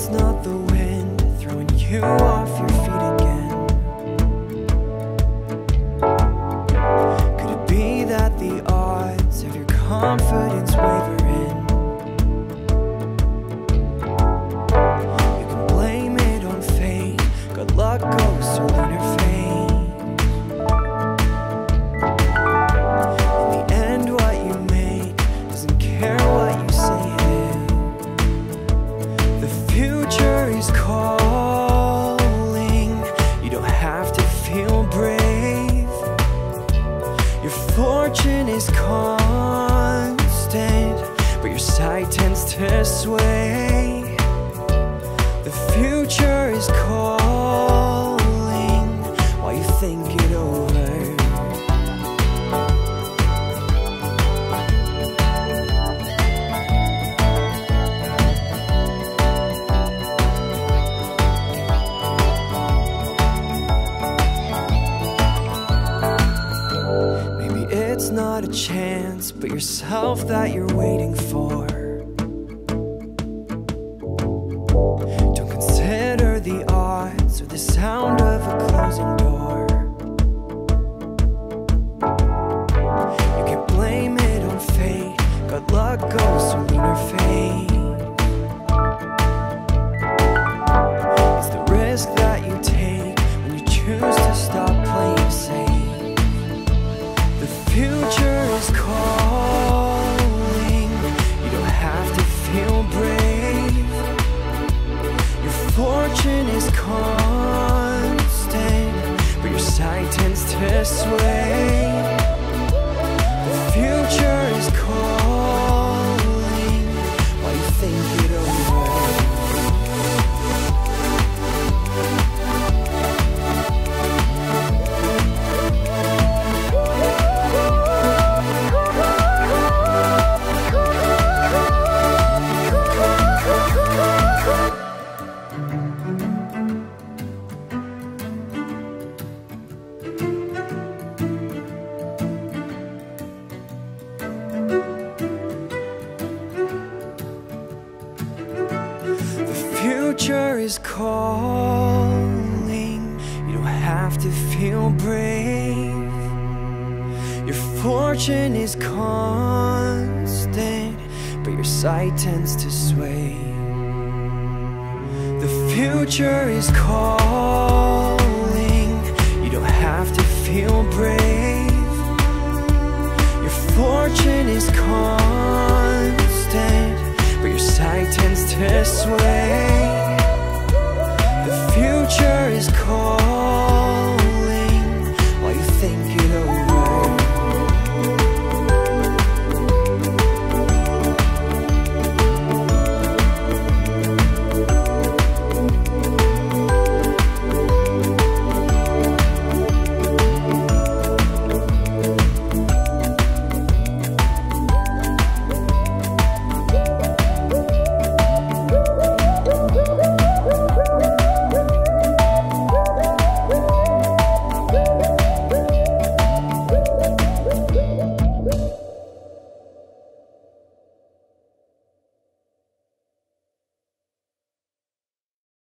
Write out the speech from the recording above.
it's not the wind throwing you off your feet again. Could it be that the odds of your confidence wavering? You can blame it on fate, good luck, ghosts, or lunar fate. In the end, what you make doesn't care what you say it is. The future is calling. You don't have to feel brave. Your fortune is constant, but your sight tends to sway. The future is calling while you think it over. It's not a chance, but yourself that you're waiting for. Don't consider the odds or the sound of a closing door. You can blame it on fate, good luck, ghosts, or lunar fate. It's the risk that you take when you choose to stop playing safe. The future is calling. You don't have to feel brave. Your fortune is constant, but your sight tends to sway. The future is calling while you think it over. The future is calling. You don't have to feel brave. Your fortune is constant, but your sight tends to sway. The future is calling. You don't have to feel brave. Your fortune is constant, but your sight tends to sway. The future is cold.